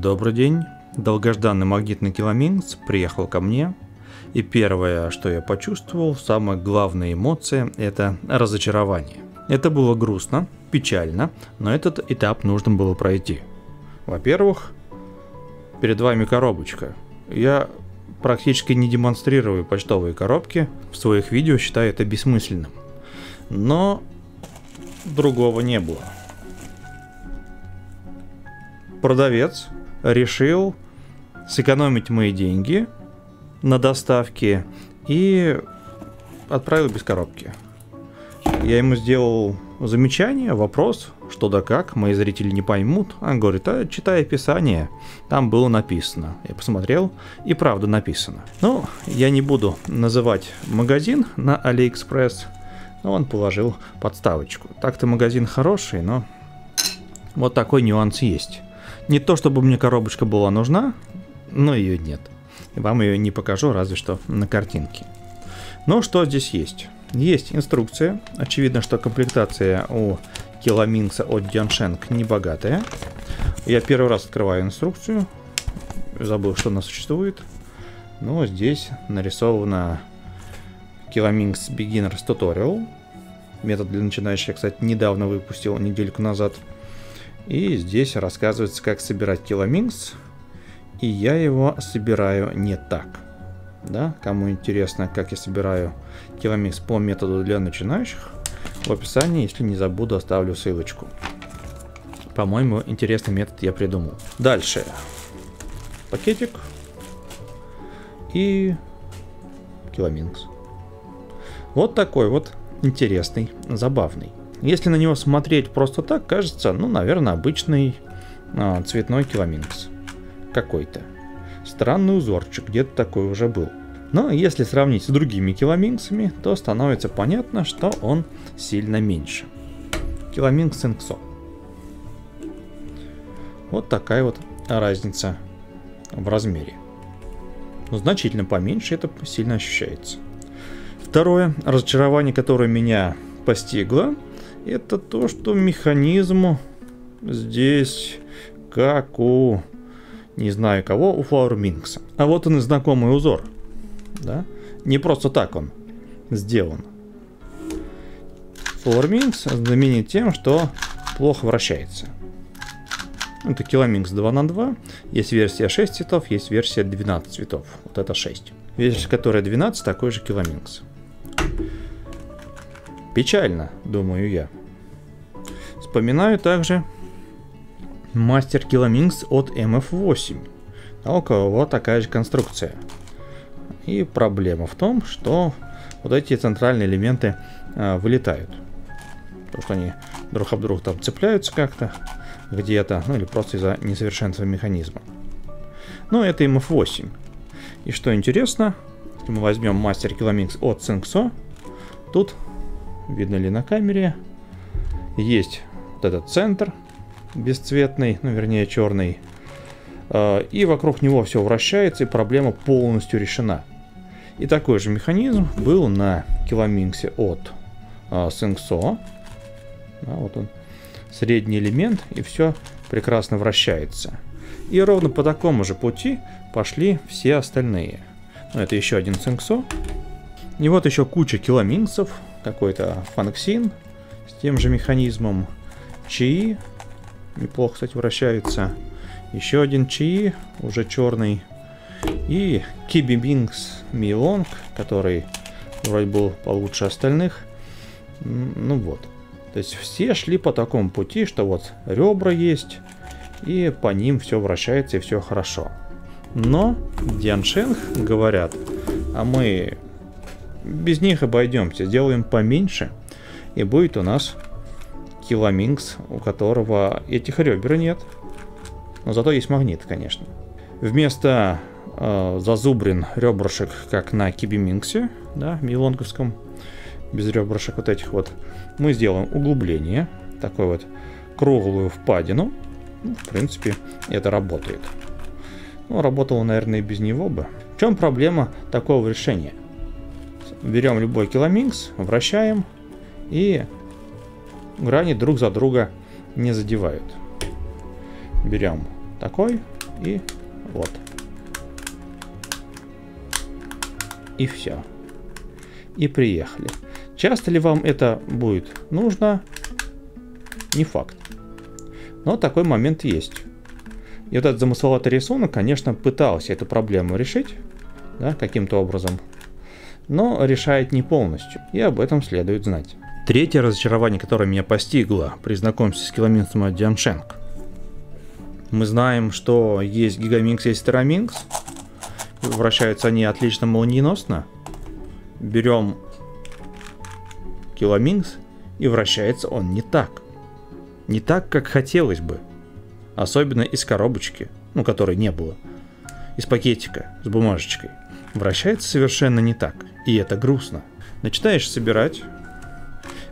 Добрый день. Долгожданный магнитный Kilominx приехал ко мне. И первое, что я почувствовал, самая главная эмоция, это разочарование. Это было грустно, печально, но этот этап нужно было пройти. Во-первых, перед вами коробочка. Я практически не демонстрирую почтовые коробки, в своих видео считаю это бессмысленным. Но другого не было. Продавец решил сэкономить мои деньги на доставке и отправил без коробки. Я ему сделал замечание, вопрос, что да как, мои зрители не поймут. Он говорит, а читай описание, там было написано. Я посмотрел, и правда написано. Ну, я не буду называть магазин на AliExpress, но он положил подставочку. Так-то магазин хороший, но вот такой нюанс есть. Не то, чтобы мне коробочка была нужна, но ее нет. Вам ее не покажу, разве что на картинке. Но что здесь есть? Есть инструкция. Очевидно, что комплектация у Kilominx от Дьяншенг не богатая. Я первый раз открываю инструкцию. Забыл, что она существует. Но здесь нарисована Kilominx Beginners Tutorial. Метод для начинающих, кстати, недавно выпустил, недельку назад. И здесь рассказывается, как собирать Kilominx. И я его собираю не так. Да? Кому интересно, как я собираю Kilominx по методу для начинающих, в описании, если не забуду, оставлю ссылочку. По-моему, интересный метод я придумал. Дальше. Пакетик. И Kilominx. Вот такой вот интересный, забавный. Если на него смотреть просто так, кажется, ну, наверное, обычный цветной Kilominx. Какой-то. Странный узорчик, где-то такой уже был. Но если сравнить с другими Kilominx'ами, то становится понятно, что он сильно меньше. Kilominx Synxo. Вот такая вот разница в размере. Но значительно поменьше, это сильно ощущается. Второе разочарование, которое меня постигло, это то, что механизм здесь как у... не знаю кого, у Флор Минкса. А вот он и знакомый узор. Да? Не просто так он сделан. Флор Минкс знаменит тем, что плохо вращается. Это Kilominx 2х2. Есть версия 6 цветов, есть версия 12 цветов. Вот это 6. Версия, которая 12, такой же Kilominx. Печально, думаю я. Вспоминаю также мастер Kilominx от MF-8. У кого такая же конструкция. И проблема в том, что вот эти центральные элементы вылетают. Потому что они друг об друга там цепляются как-то, где-то, ну или просто из-за несовершенства механизма. Но это MF-8. И что интересно, если мы возьмем мастер Kilominx от Synxo, тут, видно ли на камере, есть вот этот центр, бесцветный, ну вернее черный, и вокруг него все вращается, и проблема полностью решена. И такой же механизм был на Kilominx от Synxo. Вот он, средний элемент, и все прекрасно вращается. И ровно по такому же пути пошли все остальные. Ну, это еще один Synxo. И вот еще куча Kilominx'ов, какой-то Фанксин с тем же механизмом, Чии. Неплохо, кстати, вращается. Еще один Чии, уже черный. И Киби Бинкс Милонг, который вроде был получше остальных. Ну вот. То есть все шли по такому пути, что вот ребра есть, и по ним все вращается, и все хорошо. Но Дьяншенг говорят, а мы без них обойдемся, сделаем поменьше, и будет у нас Kilominx, у которого этих ребер нет, но зато есть магнит, конечно. Вместо зазубрин ребрышек, как на Кибиминксе, да, милонговском, без ребрышек вот этих вот, мы сделаем углубление, такую вот круглую впадину. Ну, в принципе, это работает. Ну, работало, наверное, и без него бы. В чем проблема такого решения? Берем любой Kilominx, вращаем, и грани друг за друга не задевают. Берем такой, И вот. И все. И приехали. Часто ли вам это будет нужно? Не факт. Но такой момент есть. И вот этот замысловатый рисунок, конечно, пытался эту проблему решить, да, каким-то образом, но решает не полностью, и об этом следует знать. Третье разочарование, которое меня постигло при знакомстве с Kilominx'ом от Дьяншенг. Мы знаем, что есть Гигаминкс, есть Тераминкс. Вращаются они отлично молниеносно. Берем Kilominx, и вращается он не так. Не так, как хотелось бы. Особенно из коробочки, ну, которой не было. Из пакетика с бумажечкой. Вращается совершенно не так. И это грустно. Начинаешь собирать,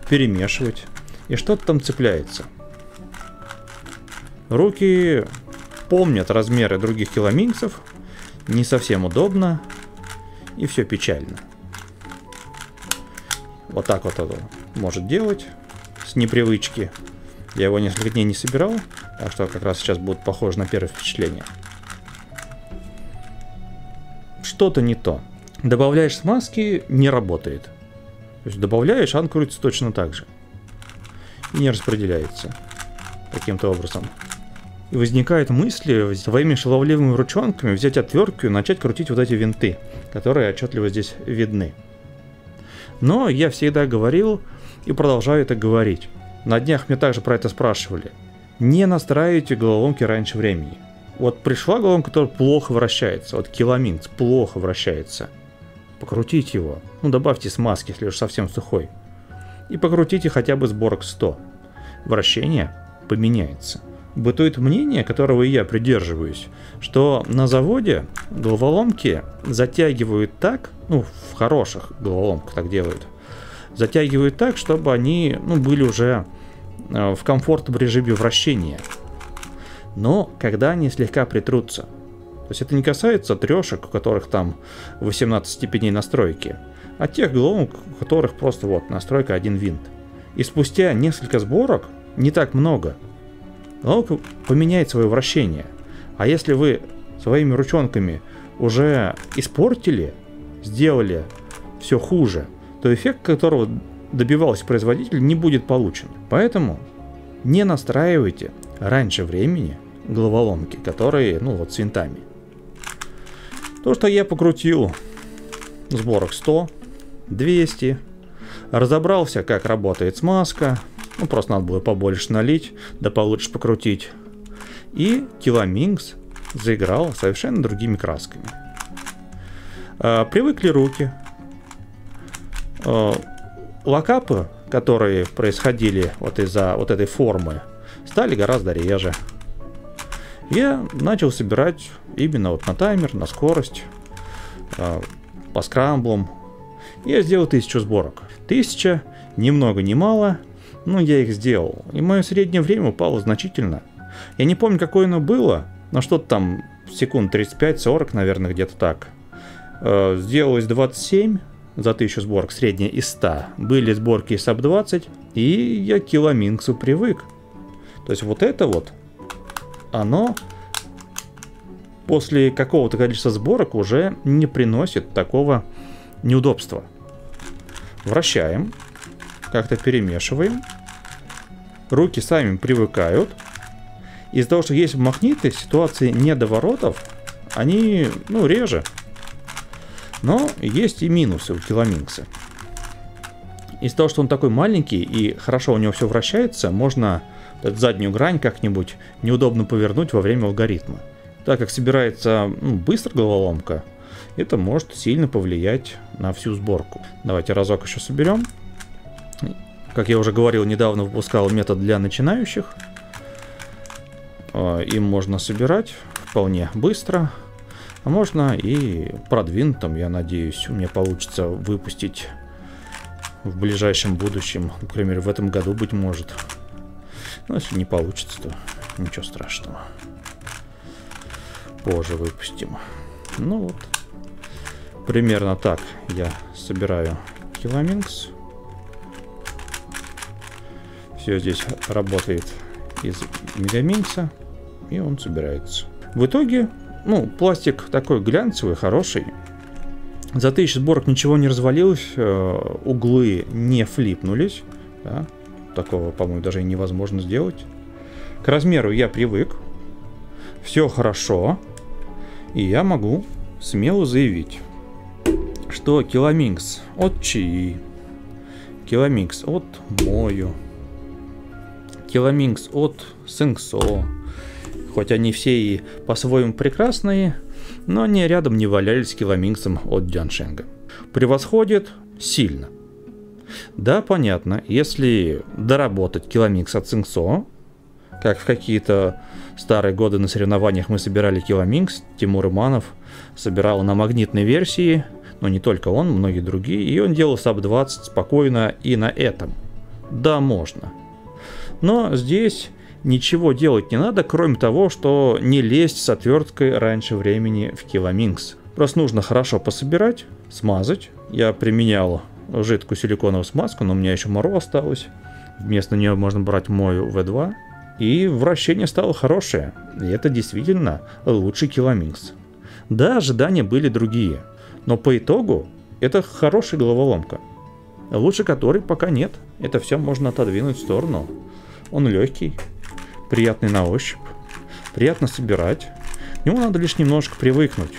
перемешивать, и что-то там цепляется. Руки помнят размеры других Kilominx'ов. Не совсем удобно. И все печально. Вот так вот это может делать с непривычки. Я его несколько дней не собирал, так что как раз сейчас будет похоже на первое впечатление. Что-то не то. Добавляешь смазки, не работает. То есть добавляешь, он крутится точно так же. И не распределяется каким-то образом. И возникают мысли своими шаловливыми ручонками взять отвертку и начать крутить вот эти винты, которые отчетливо здесь видны. Но я всегда говорил и продолжаю это говорить. На днях мне также про это спрашивали. Не настраивайте головоломки раньше времени. Вот пришла головоломка, которая плохо вращается. Вот Kilominx плохо вращается. Покрутите его. Ну, добавьте смазки, если уж совсем сухой. И покрутите хотя бы сборок 100. Вращение поменяется. Бытует мнение, которого и я придерживаюсь, что на заводе головоломки затягивают так, ну, в хороших головоломках так делают, затягивают так, чтобы они, ну, были уже в комфортном режиме вращения. Но когда они слегка притрутся, то есть это не касается трешек, у которых там 18 степеней настройки, а тех головоломок, у которых просто вот настройка один винт. И спустя несколько сборок, не так много, головоломка поменяет свое вращение. А если вы своими ручонками уже испортили, сделали все хуже, то эффект, которого добивался производитель, не будет получен. Поэтому не настраивайте раньше времени головоломки, которые, ну вот, с винтами. То, что я покрутил сборок 100, 200, разобрался, как работает смазка. Ну, просто надо было побольше налить, да получше покрутить. И Kilominx заиграл совершенно другими красками. Привыкли руки. Локапы, которые происходили вот из-за вот этой формы, стали гораздо реже. Я начал собирать именно вот на таймер, на скорость, по скрамблам. Я сделал 1000 сборок. 1000, ни много ни мало. Ну, я их сделал. И мое среднее время упало значительно. Я не помню, какое оно было, но что-то там секунд 35-40, наверное, где-то так. Сделалось 27 за 1000 сборок, средняя из 100. Были сборки и саб 20, и я к Kilominx'у привык. То есть вот это вот, оно после какого-то количества сборок уже не приносит такого неудобства. Вращаем. Как-то перемешиваем. Руки сами привыкают. Из-за того, что есть магниты, ситуации недоворотов, они, ну, реже. Но есть и минусы у Kilominx'а. Из-за того, что он такой маленький и хорошо у него все вращается, можно заднюю грань как-нибудь неудобно повернуть во время алгоритма. Так как собирается, ну, быстро головоломка, это может сильно повлиять на всю сборку. Давайте разок еще соберем. Как я уже говорил, недавно выпускал метод для начинающих. Им можно собирать вполне быстро. А можно и продвинутым, я надеюсь, у меня получится выпустить в ближайшем будущем. Например, в этом году, быть может. Но если не получится, то ничего страшного. Позже выпустим. Ну вот. Примерно так я собираю Kilominx. Все здесь работает из Megaminx'а, и он собирается. В итоге, ну, пластик такой глянцевый, хороший. За 1000 сборок ничего не развалилось, углы не флипнулись. Да? Такого, по-моему, даже и невозможно сделать. К размеру я привык. Все хорошо. И я могу смело заявить, что Kilominx от Чии, Kilominx от Moyu, Kilominx от Synxo, хоть они все и по-своему прекрасные, но они рядом не валялись с Kilominx'ом от Дьяншенга. Превосходит сильно. Да, понятно, если доработать Kilominx от Synxo, как в какие-то старые годы на соревнованиях мы собирали Kilominx, Тимур Иманов собирал на магнитной версии, но не только он, многие другие, и он делал САП-20 спокойно и на этом. Да, можно. Но здесь ничего делать не надо, кроме того, что не лезть с отверткой раньше времени в Kilominx. Просто нужно хорошо пособирать, смазать. Я применял жидкую силиконовую смазку, но у меня еще моро осталось. Вместо нее можно брать Moyu V2. И вращение стало хорошее. И это действительно лучший Kilominx. Да, ожидания были другие. Но по итогу это хорошая головоломка. Лучше которой пока нет. Это все можно отодвинуть в сторону. Он легкий, приятный на ощупь, приятно собирать. К нему надо лишь немножко привыкнуть.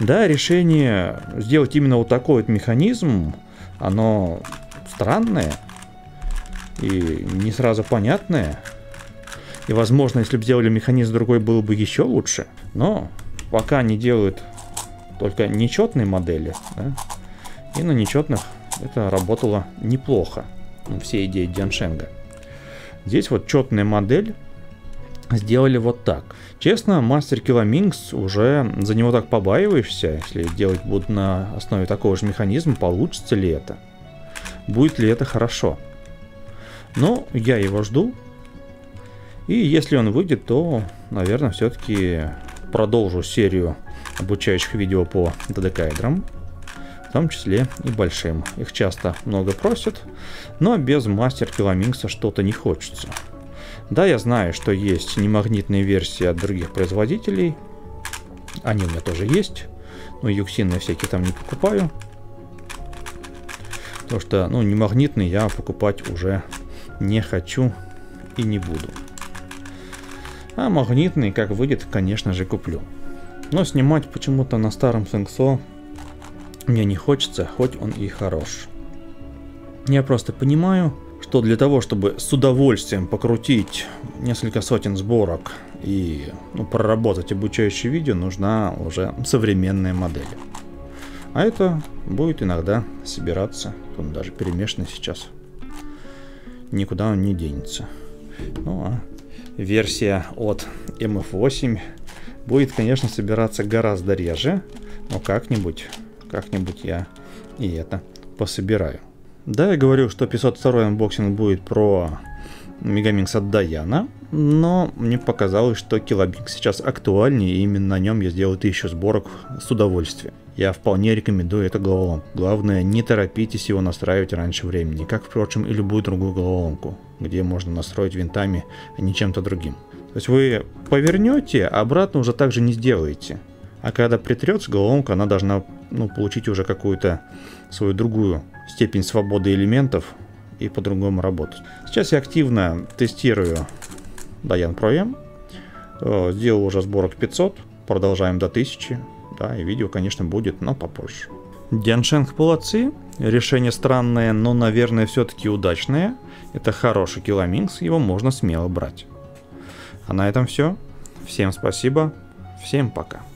Да, решение сделать именно вот такой вот механизм, оно странное и не сразу понятное. И, возможно, если бы сделали механизм другой, было бы еще лучше. Но пока они делают только нечетные модели, да? И на нечетных это работало неплохо. Все идеи Дьяншенга. Здесь вот четная модель сделали вот так. Честно, мастер Kilominx уже за него так побаиваешься, если делать будут на основе такого же механизма, получится ли это? Будет ли это хорошо? Но я его жду. И если он выйдет, то, наверное, все-таки продолжу серию обучающих видео по ДДК-ядрам, в том числе и большим. Их часто много просят, но без мастер Kilominx что-то не хочется. Да, я знаю, что есть немагнитные версии от других производителей. Они у меня тоже есть. Но YuXin я всякие там не покупаю. Потому что, ну, немагнитные я покупать уже не хочу и не буду. А магнитный, как выйдет, конечно же, куплю. Но снимать почему-то на старом Synxo мне не хочется, хоть он и хорош. Я просто понимаю, что для того, чтобы с удовольствием покрутить несколько сотен сборок и, ну, проработать обучающее видео, нужна уже современная модель. А это будет иногда собираться. Он даже перемешанный сейчас. Никуда он не денется. Ну а версия от MF-8 будет, конечно, собираться гораздо реже, но как-нибудь я и это пособираю. Да, я говорю, что 502-й анбоксинг будет про Megaminx от Dayana, но мне показалось, что Kilominx сейчас актуальнее, и именно на нем я сделаю 1000 сборок с удовольствием. Я вполне рекомендую эту головоломку. Главное, не торопитесь его настраивать раньше времени, как, впрочем, и любую другую головоломку, где можно настроить винтами, а не чем-то другим. То есть вы повернете, а обратно уже так же не сделаете. А когда притрется головоломка, она должна, ну, получить уже какую-то свою другую степень свободы элементов и по-другому работать. Сейчас я активно тестирую Dayan Pro-M. Сделал уже сборок 500, продолжаем до 1000. Да, и видео, конечно, будет, но попозже. Дьяншенг молодцы. Решение странное, но, наверное, все-таки удачное. Это хороший Kilominx, его можно смело брать. А на этом все. Всем спасибо. Всем пока.